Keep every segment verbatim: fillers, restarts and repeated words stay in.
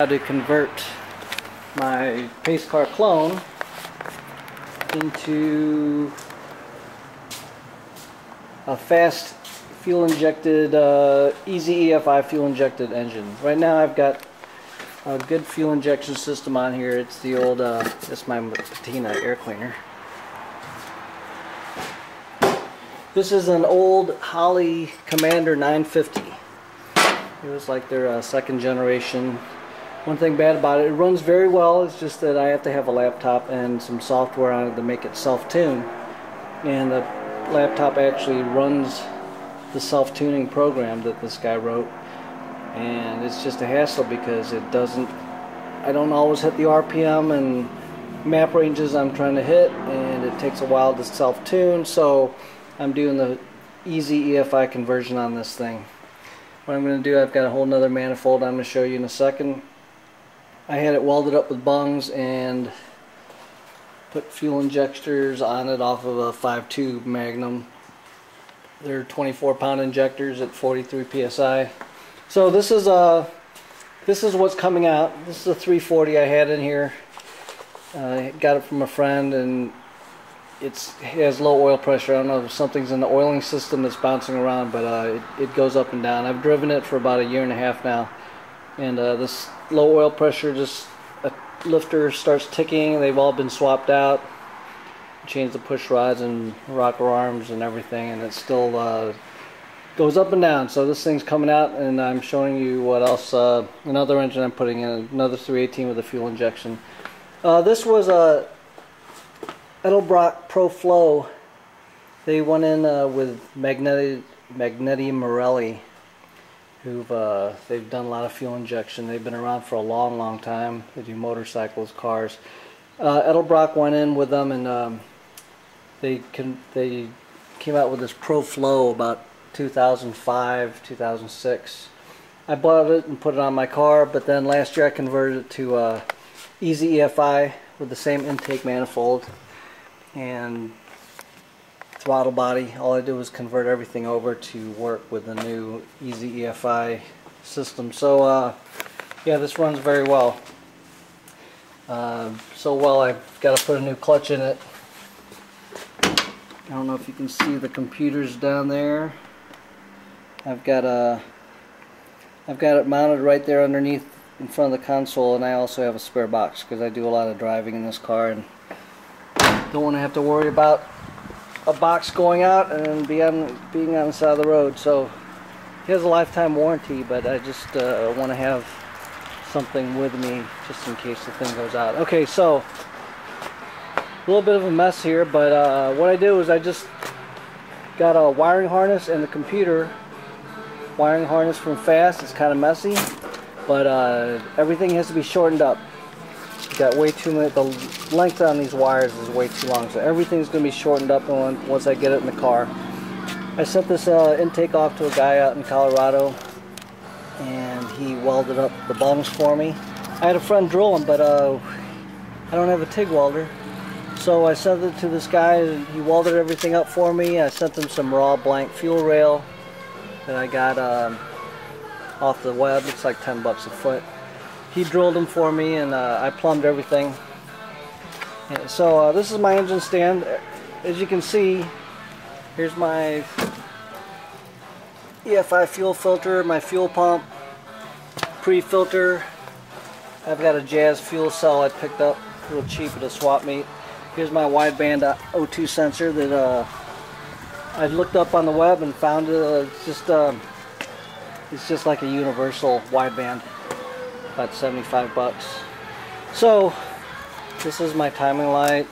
How to convert my race car clone into a fast fuel injected uh, E Z E F I fuel injected engine. Right now I've got a good fuel injection system on here. It's the old uh, it's my patina air cleaner. This is an old Holley Commander nine fifty. It was like their uh, second generation. One thing bad about it, it runs very well, it's just that I have to have a laptop and some software on it to make it self-tune. And the laptop actually runs the self-tuning program that this guy wrote. And it's just a hassle because it doesn't, I don't always hit the R P M and map ranges I'm trying to hit, and it takes a while to self-tune, so I'm doing the E Z E F I conversion on this thing. What I'm going to do, I've got a whole nother manifold I'm going to show you in a second. I had it welded up with bungs and put fuel injectors on it off of a five point two Magnum. They're twenty-four pound injectors at forty-three P S I. So this is a this is what's coming out. This is a three forty I had in here. I uh, got it from a friend, and it's, it has low oil pressure. I don't know if something's in the oiling system that's bouncing around, but uh, it, it goes up and down. I've driven it for about a year and a half now. And uh, this low oil pressure, just a lifter starts ticking. They've all been swapped out, changed the push rods and rocker arms and everything, and it still uh, goes up and down. So this thing's coming out, and I'm showing you what else. Uh, another engine I'm putting in, another three eighteen with a fuel injection. Uh, this was a Edelbrock Pro Flow. They went in uh, with Magneti Magneti Morelli. Who've, uh, they've done a lot of fuel injection. They've been around for a long, long time. They do motorcycles, cars. Uh, Edelbrock went in with them, and um, they can, they came out with this Pro Flow about two thousand five, two thousand six. I bought it and put it on my car, but then last year I converted it to uh, E Z E F I with the same intake manifold and throttle body. All I did was convert everything over to work with the new E Z E F I system. So uh, yeah, this runs very well. Uh, so well, I've got to put a new clutch in it. I don't know if you can see the computers down there. I've got a, I've got it mounted right there underneath in front of the console, and I also have a spare box because I do a lot of driving in this car and don't want to have to worry about a box going out and be on, being on the side of the road. So it has a lifetime warranty, but I just uh, want to have something with me just in case the thing goes out. Okay, so a little bit of a mess here, but uh, what I do is I just got a wiring harness and the computer wiring harness from Fast. It's kind of messy, but uh, everything has to be shortened up. Got way too much, the length on these wires is way too long, so everything's going to be shortened up on, once I get it in the car. I sent this uh, intake off to a guy out in Colorado, and he welded up the bungs for me. I had a friend drill them, but uh, I don't have a TIG welder, so I sent it to this guy, and he welded everything up for me. I sent him some raw blank fuel rail that I got um, off the web. It's like ten bucks a foot. He drilled them for me, and uh, I plumbed everything. And so uh, this is my engine stand. As you can see, here's my E F I fuel filter, my fuel pump, pre-filter. I've got a Jazz fuel cell I picked up real cheap at a swap meet. Here's my wideband O two sensor that uh, I looked up on the web and found it. Uh, it's just uh, it's just like a universal wideband. About seventy-five bucks. So this is my timing light.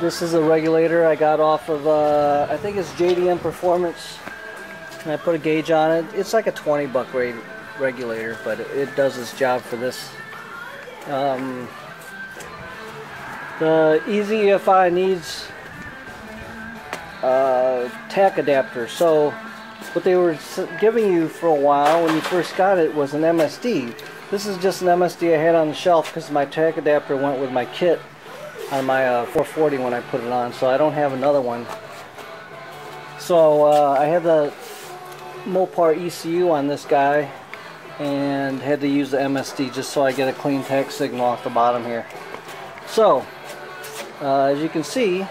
This is a regulator I got off of uh, I think it's J D M Performance, and I put a gauge on it. It's like a twenty buck rate regulator, but it, it does its job for this. Um, the E Z E F I needs a T A C adapter. So what they were giving you for a while when you first got it was an M S D. This is just an M S D I had on the shelf because my T A C adapter went with my kit on my uh, four forty when I put it on, so I don't have another one. So uh, I had the Mopar E C U on this guy, and had to use the M S D just so I get a clean tack signal off the bottom here. So uh, as you can see,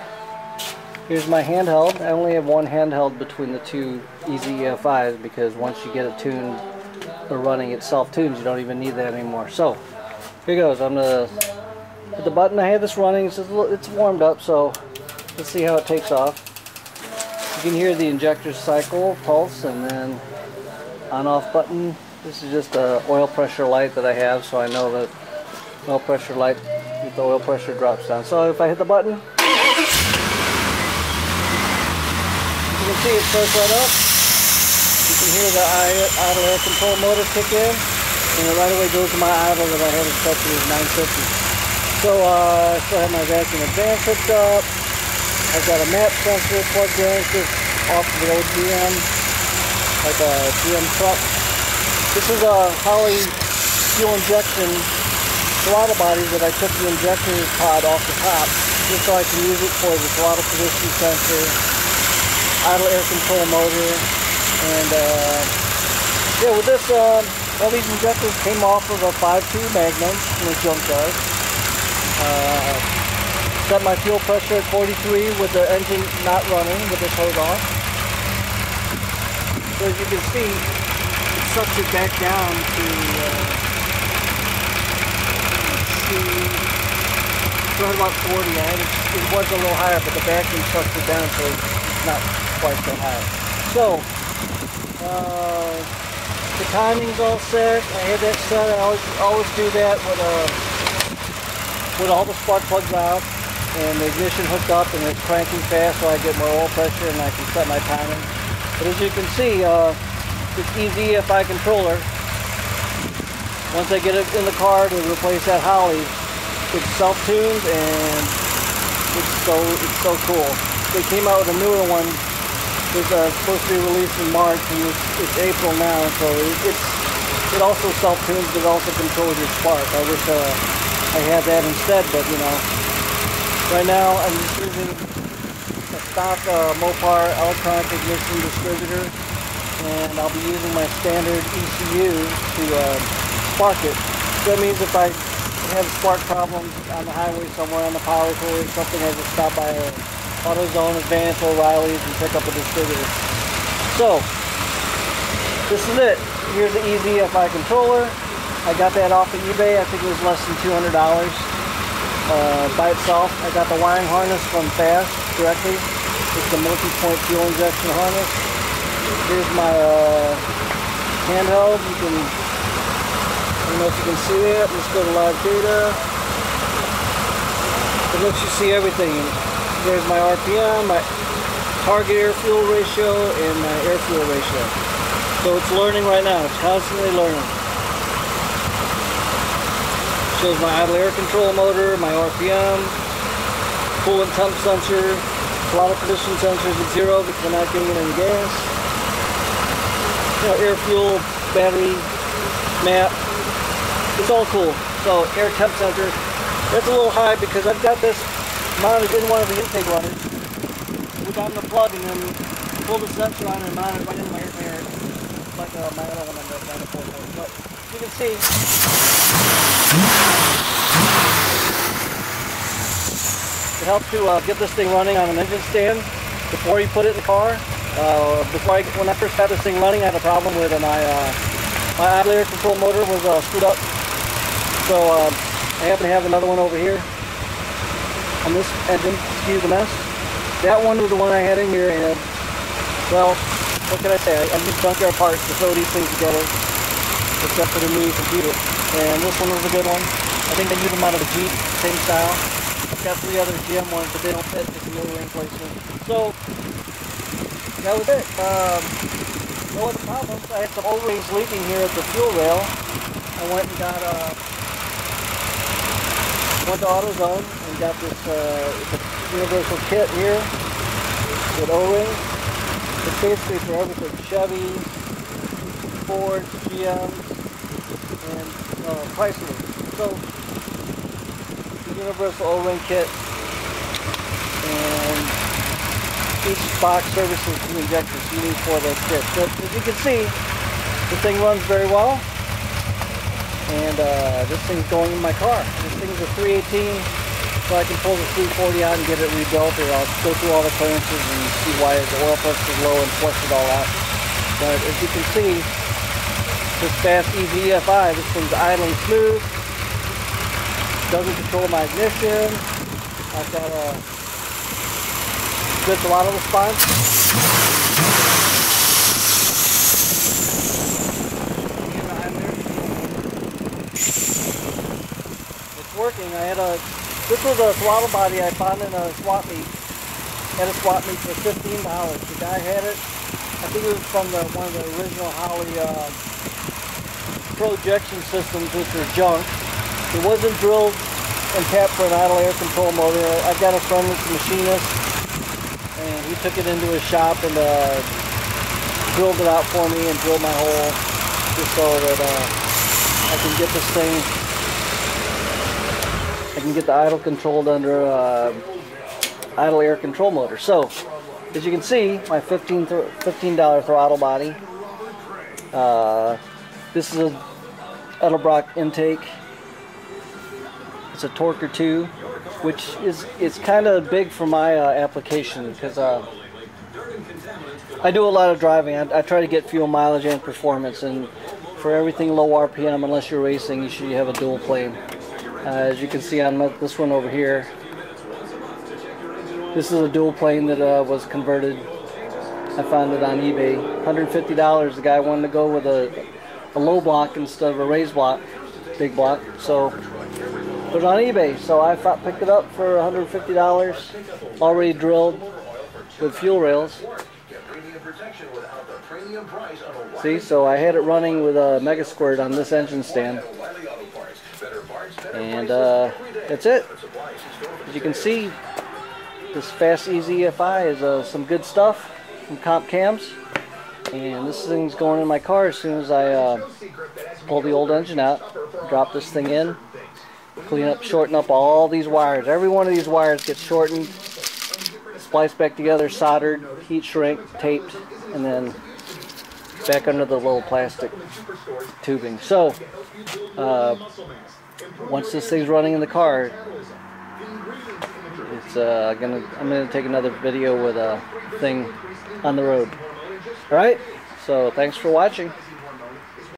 here's my handheld. I only have one handheld between the two E Z E F Is because once you get it tuned or running, it self-tunes. You don't even need that anymore. So here goes. I'm gonna hit the button. I had this running. It's, little, it's warmed up, so let's see how it takes off. You can hear the injector cycle pulse, and then on-off button. This is just a oil pressure light that I have, so I know that oil pressure light, if the oil pressure drops down. So if I hit the button, you can see it starts right up. You can hear the idle air control motor kick in, and it right away goes to my idle that I had it set to nine fifty. So uh, I still have my vacuum advance hooked up. I've got a MAP sensor plugged in just off the old G M, like a G M truck. This is a Holley fuel injection throttle body that I took the injection pod off the top just so I can use it for the throttle position sensor, idle air control motor, and uh, yeah, with this, uh, all these injectors came off of a five point two Magnum in a junk yard. Uh, Set my fuel pressure at forty-three with the engine not running, with this hose off. So as you can see, it sucks it back down to uh, let's see, around about forty. Right? It, it was a little higher, but the vacuum sucks it down, so it's not quite so high. So uh, the timing's all set. I had that set. I always always do that with uh, with all the spark plugs out. And the ignition hooked up, and it's cranking fast, so I get more oil pressure and I can set my timing. But as you can see, uh, this E Z E F I controller, once I get it in the car to replace that Holley, it's self-tuned, and it's so it's so cool. They came out with a newer one that's uh, supposed to be released in March, and it's, it's April now, so it, it's it also self-tunes, but it also controls your spark. I wish uh, I had that instead, but you know. Right now, I'm just using a stock uh, Mopar electronic ignition distributor, and I'll be using my standard E C U to uh, spark it. So that means if I have spark problems on the highway somewhere, on the power tool or something, I just stop by an AutoZone, Advance, O'Reilly's, and pick up a distributor. So, this is it. Here's the E Z E F I controller. I got that off of eBay. I think it was less than two hundred dollars. Uh, by itself. I got the wiring harness from Fast directly. It's the multi-point fuel injection harness. Here's my uh, handheld. You can, I don't know if you can see that. Let's go to live data. It lets you see everything. There's my R P M, my target air-fuel ratio, and my air-fuel ratio. So it's learning right now. It's constantly learning. Shows my idle air control motor, my R P M, coolant temp sensor, throttle position sensors at zero because I'm not getting any gas. You know, air fuel, battery, map. It's all cool. So air temp sensor. That's a little high because I've got this mounted in one of the intake runners. Without the plug, and then pull the sensor on and mount it right in my air, like uh, my other one I'm going to. You can see, it helps to uh, get this thing running on an engine stand before you put it in the car. Uh, before I, when I first had this thing running, I had a problem with it. My, uh, my idle air control motor was uh, screwed up. So uh, I happen to have another one over here on this engine, excuse the mess. That one was the one I had in here, and well, what can I say? I just dunked our parts to throw these things together, except for the new computer. And this one was a good one. I think they use them out of a Jeep, same style. I've got three other G M ones, but they don't fit. It's a motor replacement. So, that was it. Um, no other problems. I had some O-rings leaking here at the fuel rail. I went and got a... Uh, went to AutoZone and got this uh, universal kit here with O-rings. It's basically for everything. Chevy, Ford, G M, and uh, Chrysler. So, the universal O-ring kit, and each box services two injectors you need for those kits. So, as you can see, the thing runs very well. and uh, this thing's going in my car. This thing's a three eighteen, so I can pull the three forty out and get it rebuilt, or I'll go through all the clearances and see why the oil pressure is low and flush it all out. But as you can see, this Fast E Z E F I, this thing's idling smooth, doesn't control my ignition. I've got a good throttle response. Working. I had a, this was a throttle body I found in a swap meet, had a swap meet for fifteen dollars. The guy had it, I think it was from the, one of the original Holley uh, projection systems, which were junk. It wasn't drilled and tapped for an idle air control motor. I got a friend that's a machinist, and he took it into his shop and uh, drilled it out for me and drilled my hole just so that uh, I can get this thing I can get the idle controlled under uh, idle air control motor. So, as you can see, my fifteen dollar throttle body. Uh, this is a Edelbrock intake. It's a Torker two, which is it's kind of big for my uh, application because uh, I do a lot of driving. I, I try to get fuel mileage and performance, and for everything low R P M, unless you're racing, you should have a dual plane. Uh, as you can see on this one over here, this is a dual plane that uh, was converted. I found it on eBay. one hundred fifty dollars. The guy wanted to go with a, a low block instead of a raised block, big block. So put it on eBay. So I picked it up for one hundred fifty dollars, already drilled with fuel rails. See, so I had it running with a Mega Squirt on this engine stand. And uh, that's it. As you can see, this Fast E Z E F I is uh, some good stuff from Comp Cams. And this thing's going in my car as soon as I uh, pull the old engine out, drop this thing in, clean up, shorten up all these wires. Every one of these wires gets shortened, spliced back together, soldered, heat shrink, taped, and then back under the little plastic tubing. So, uh, once this thing's running in the car, it's uh, gonna. I'm gonna take another video with a thing on the road. All right. So thanks for watching.